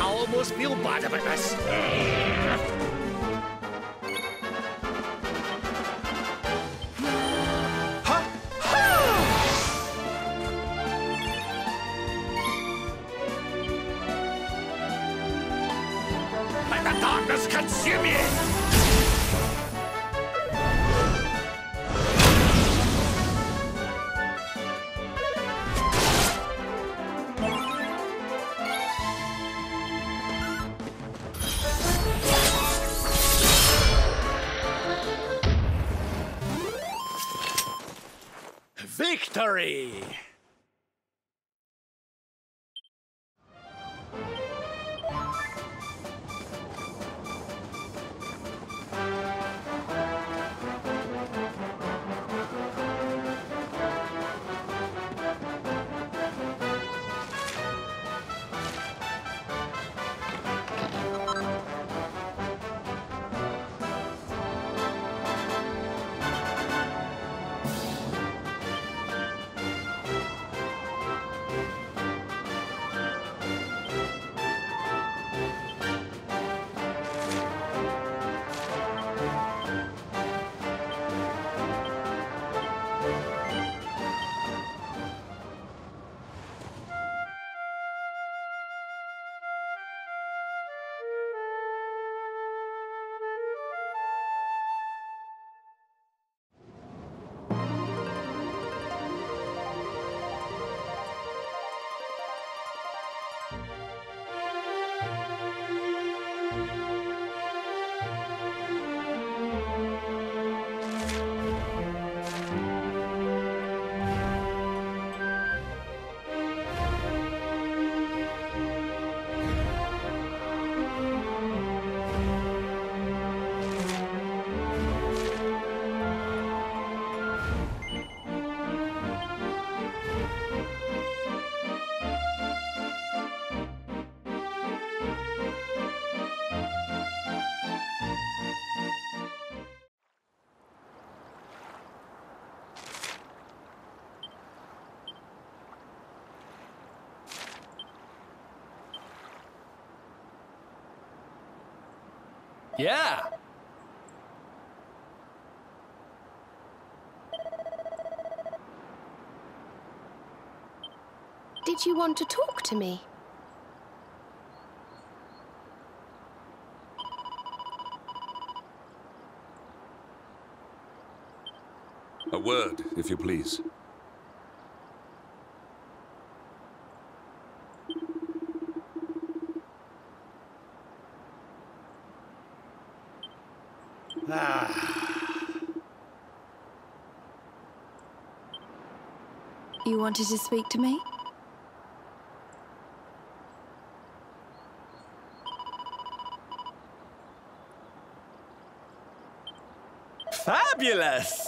Almost feel bad about this. Let the darkness consume you! Victory! Yeah. Did you want to talk to me? A word, if you please. You wanted to speak to me? Fabulous!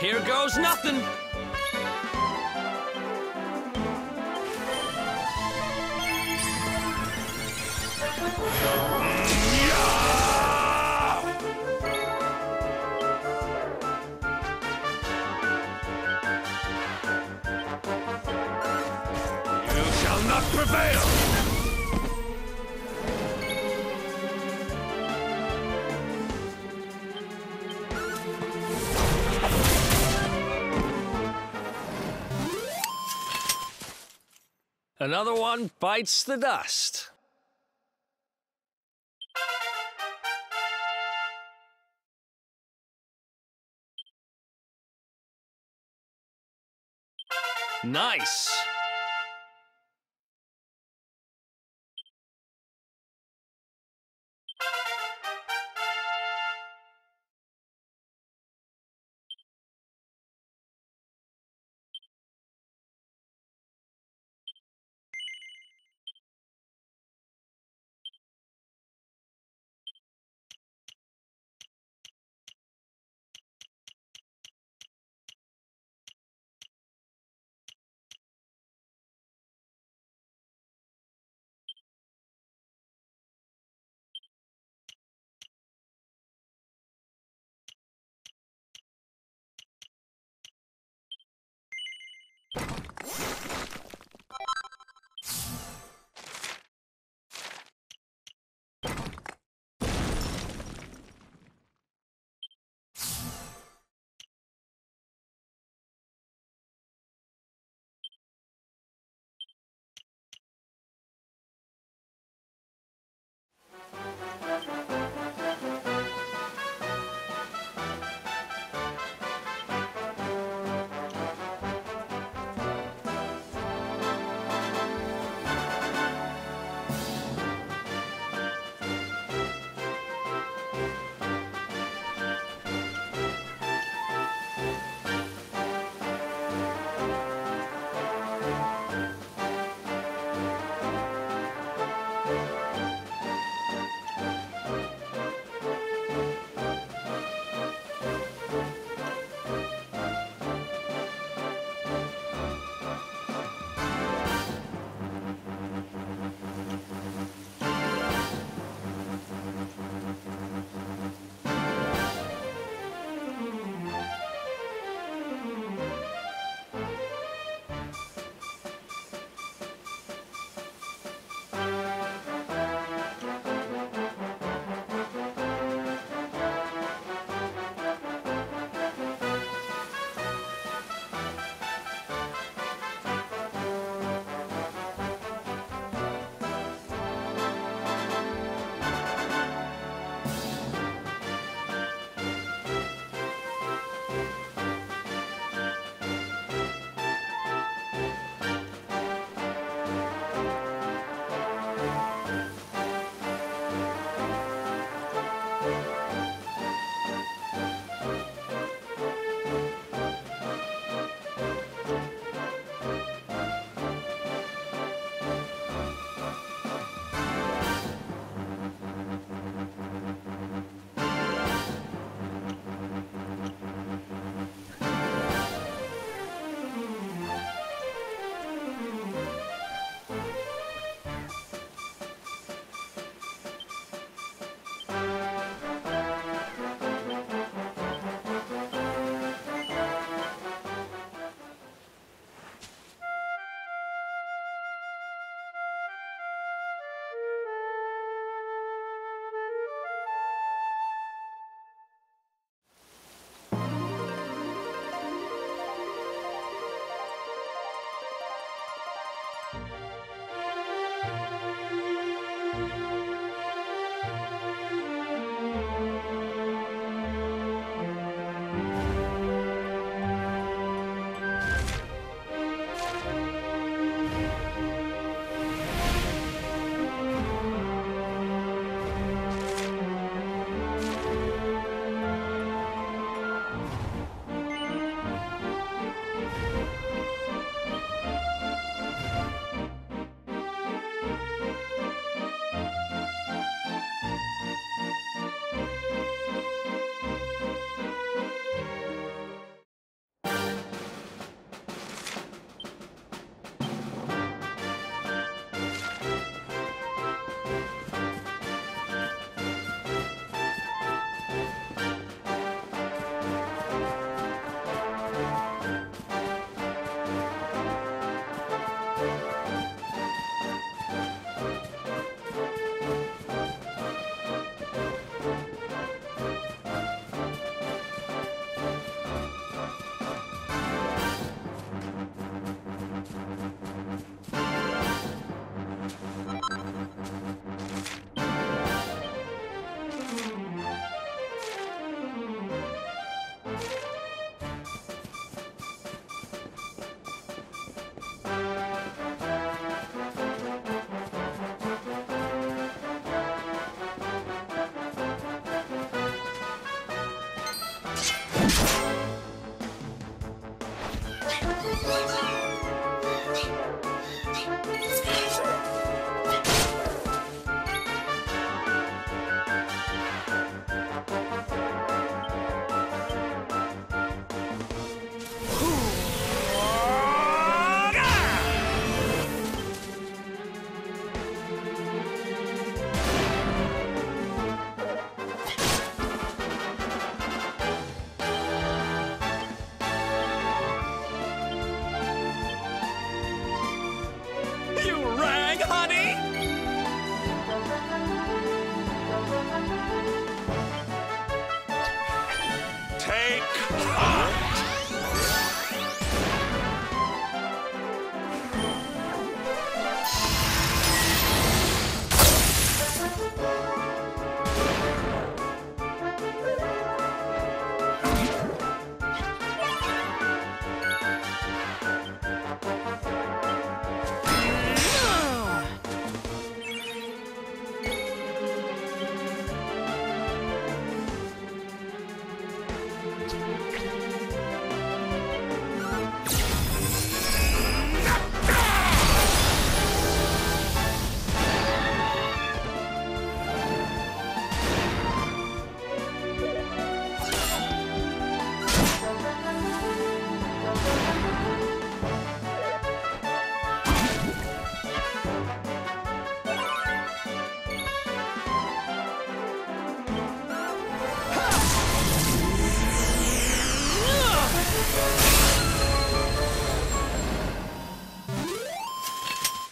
Here goes nothing! You shall not prevail! Another one bites the dust. Nice. Take heart!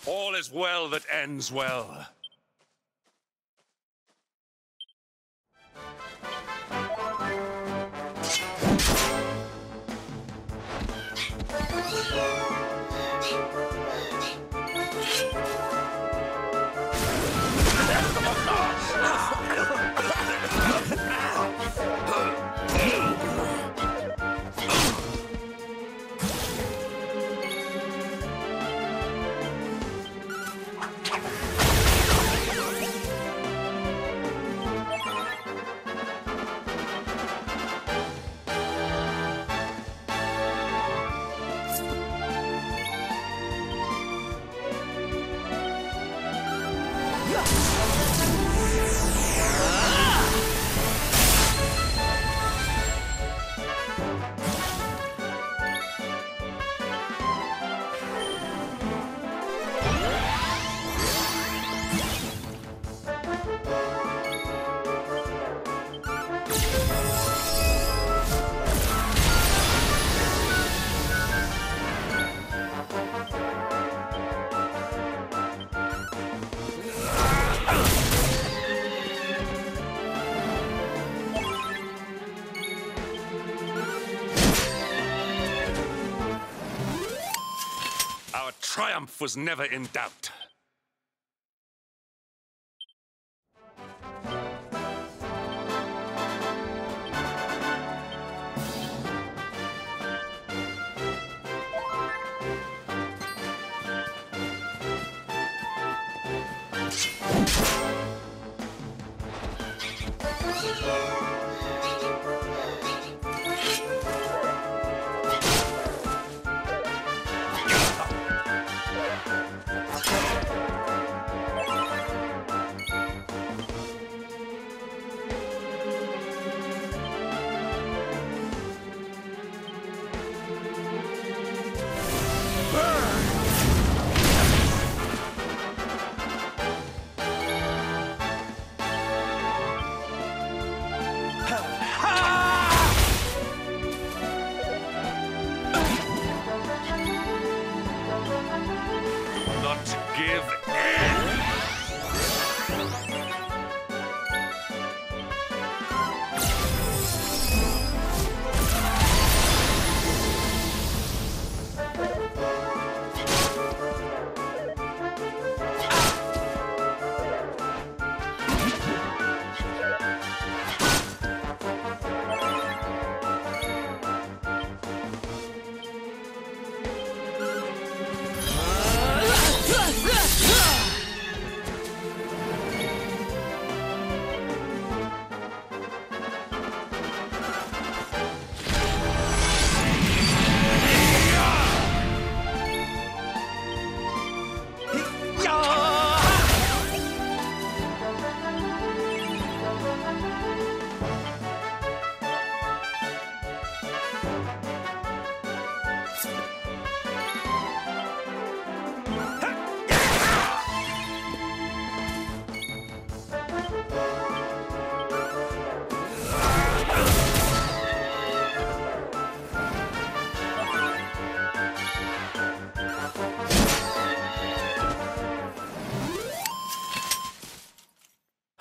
All is well that ends well. Triumph was never in doubt.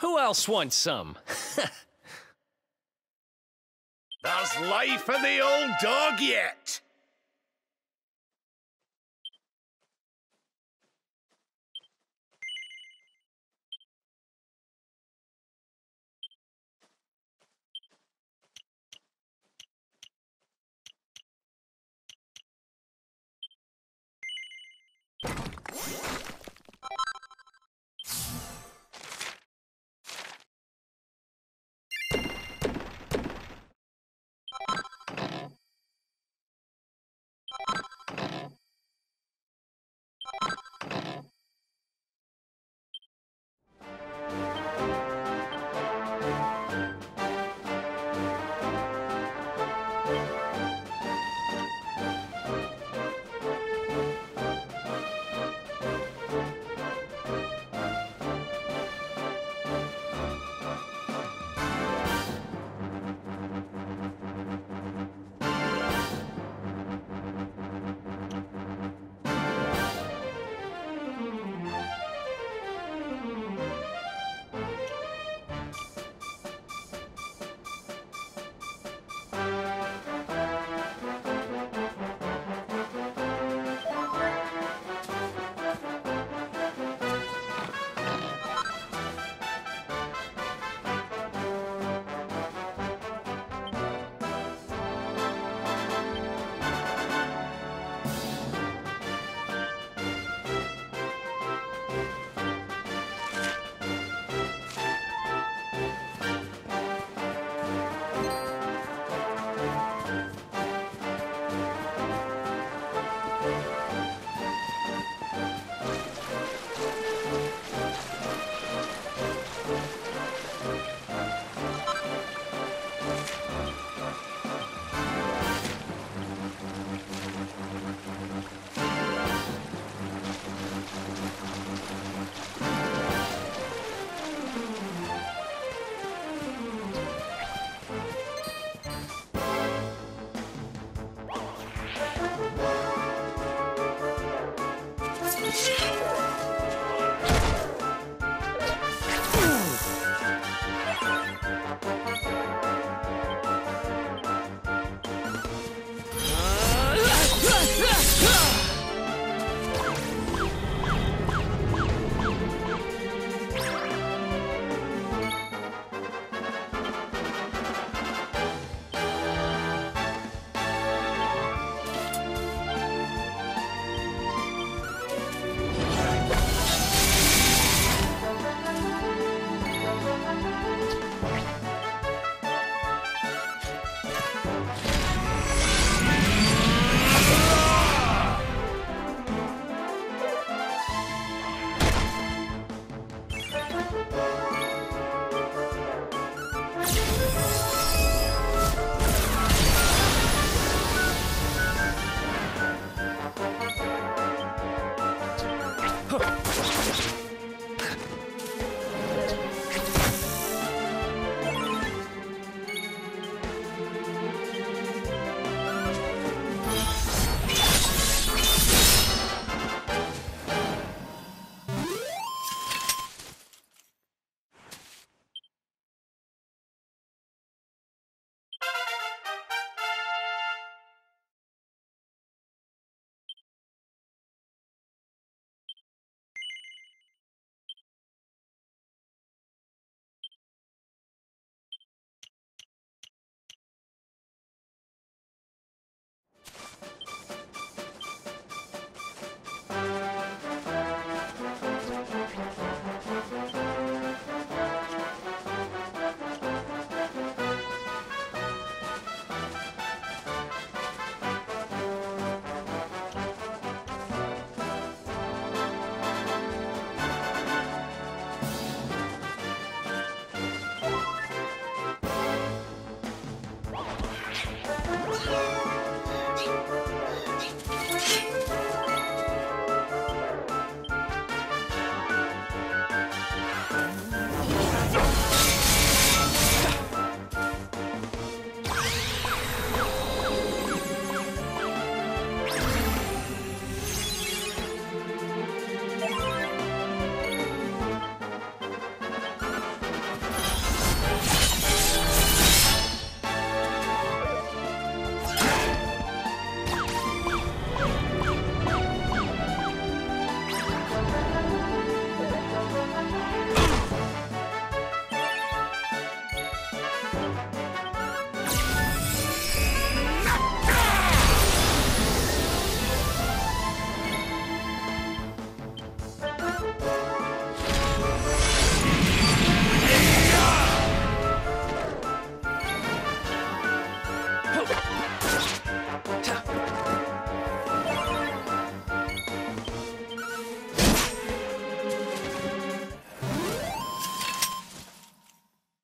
Who else wants some? Thou There's life for the old dog yet.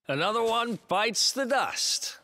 Another one bites the dust.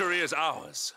victory is ours.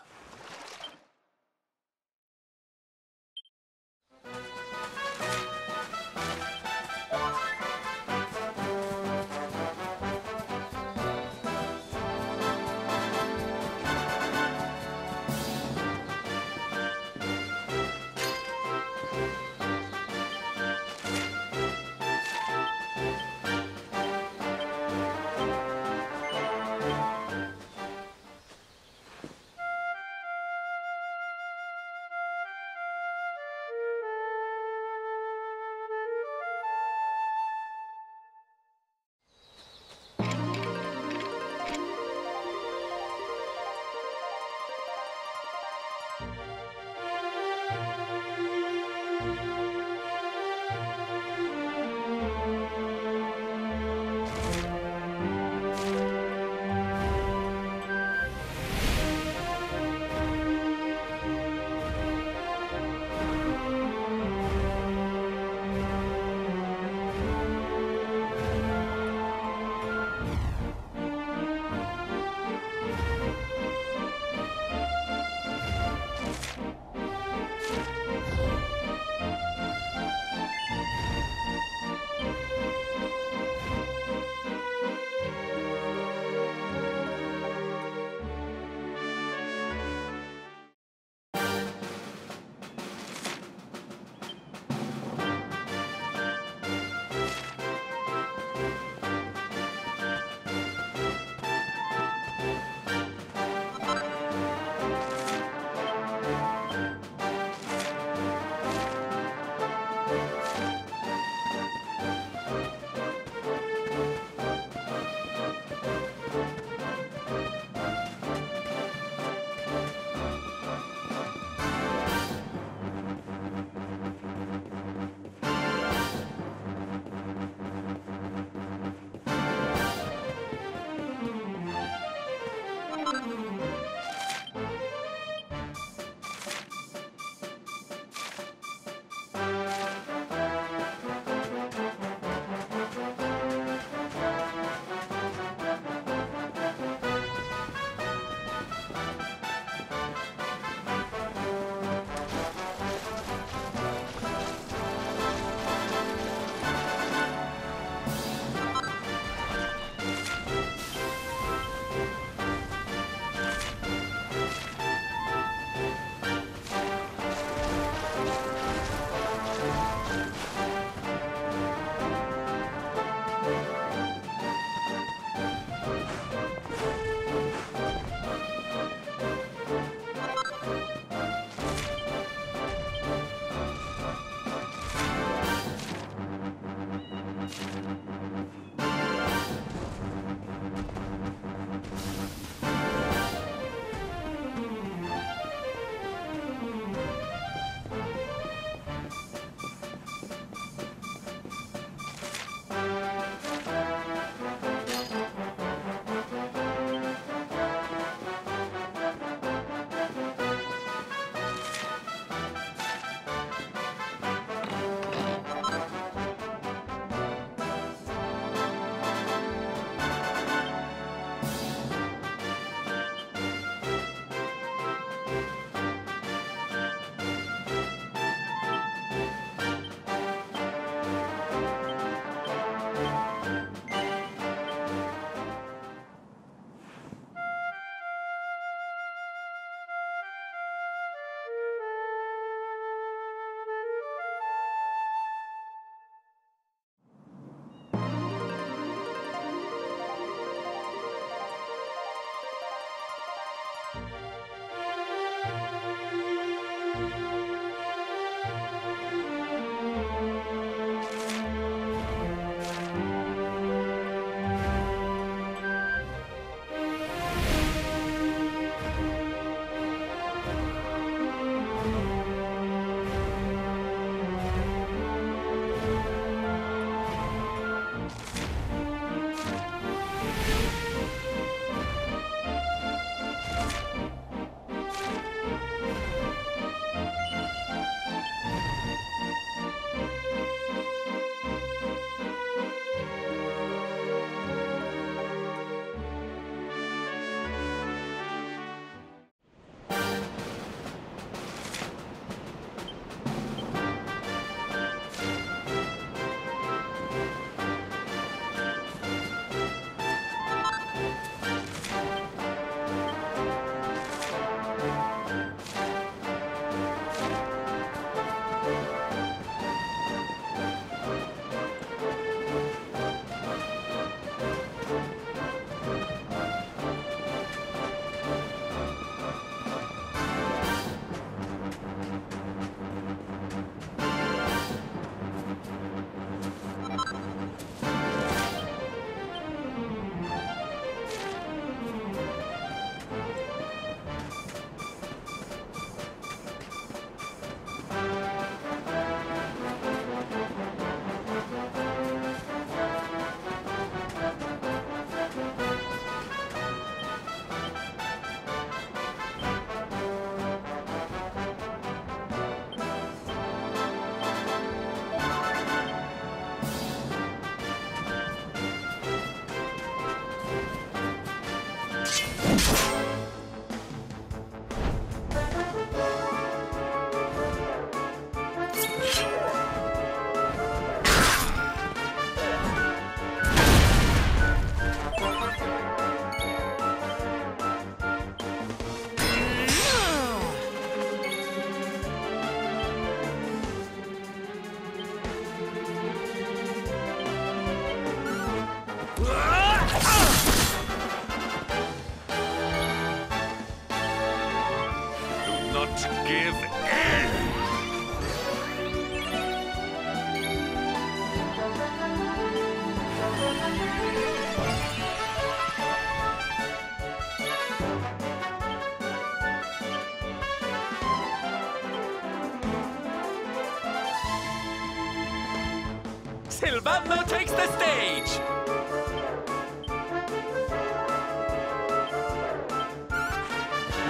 Silvano takes the stage!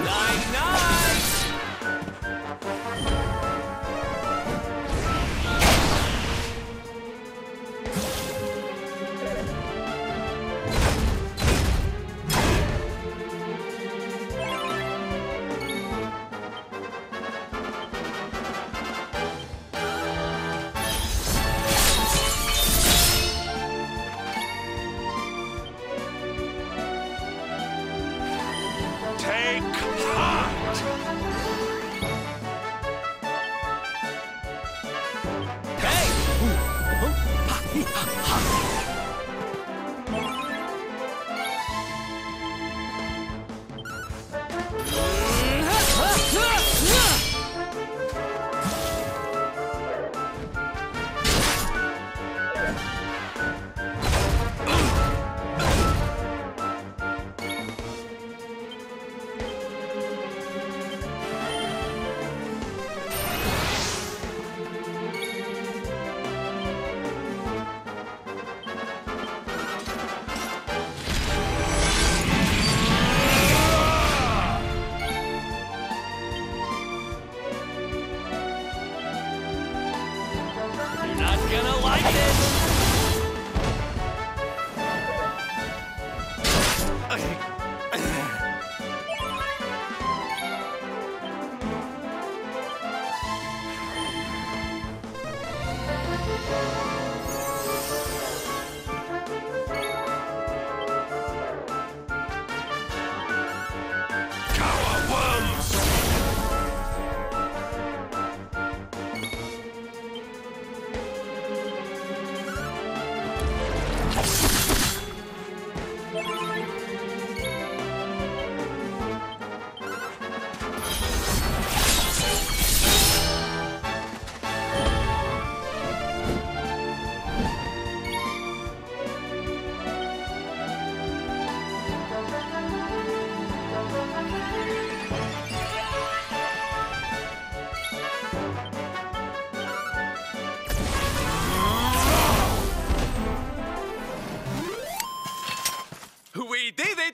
Nine Knives!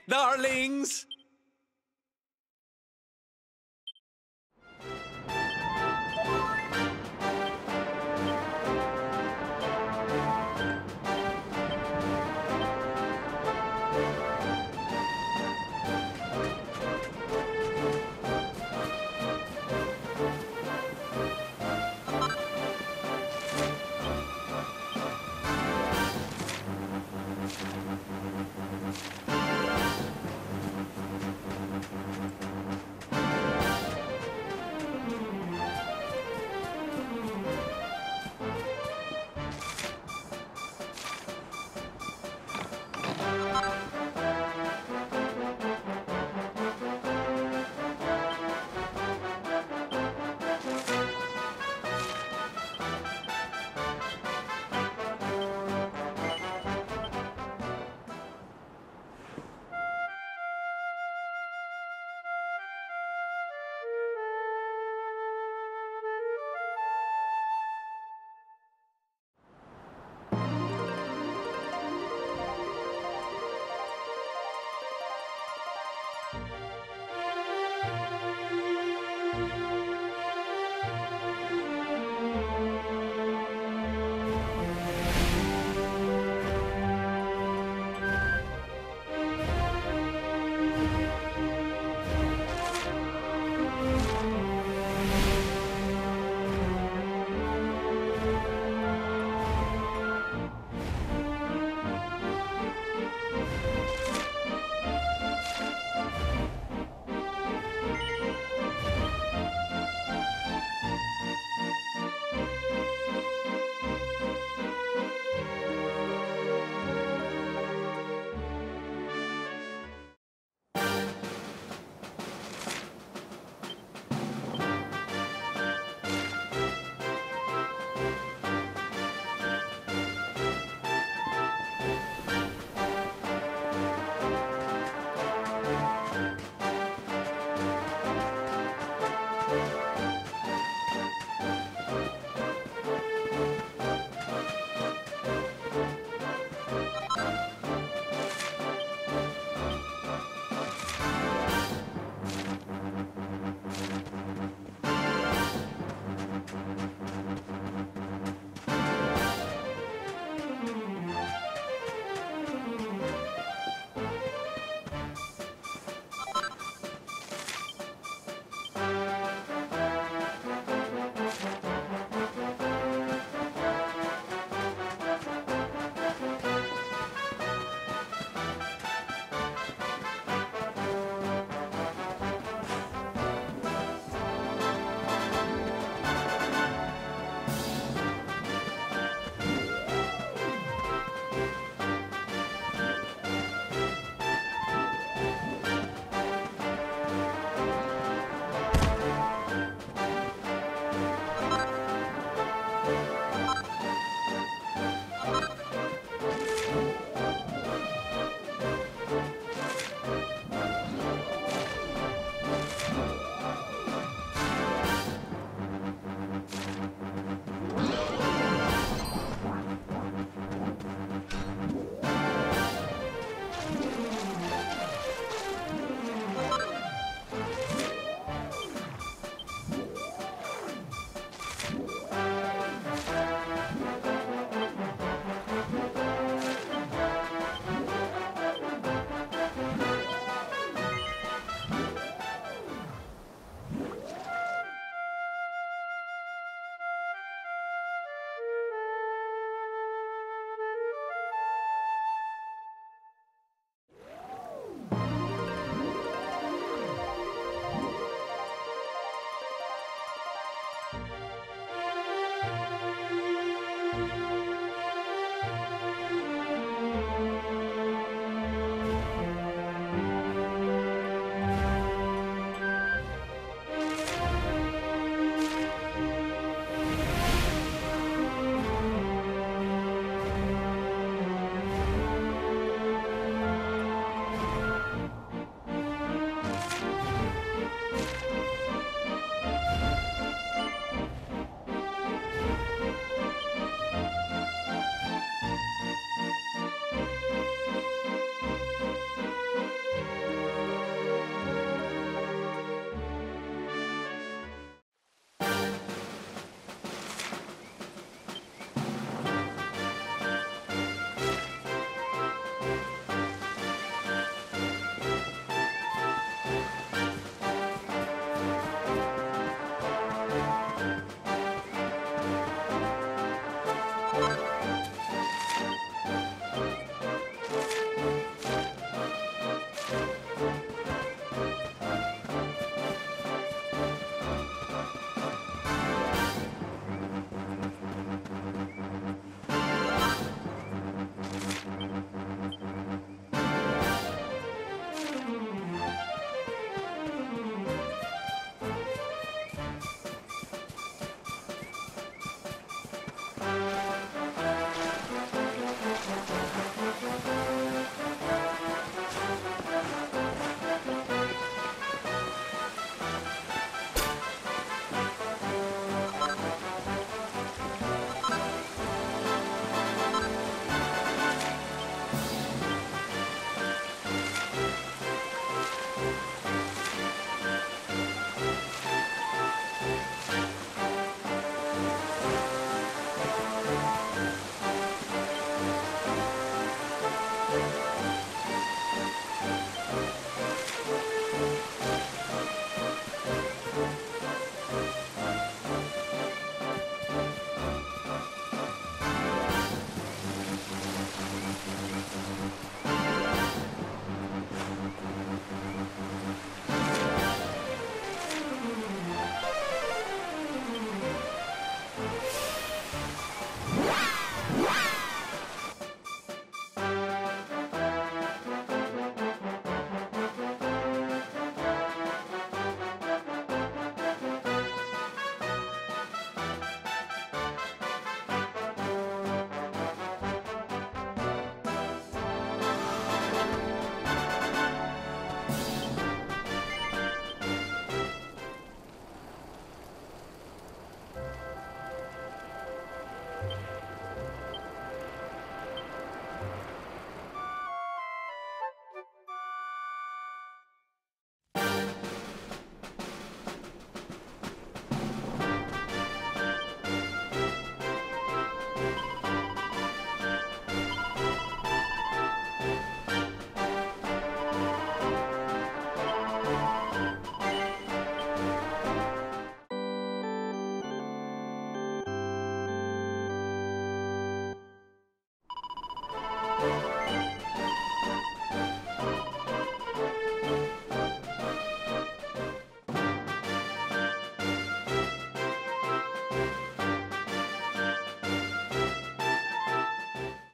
Darlings!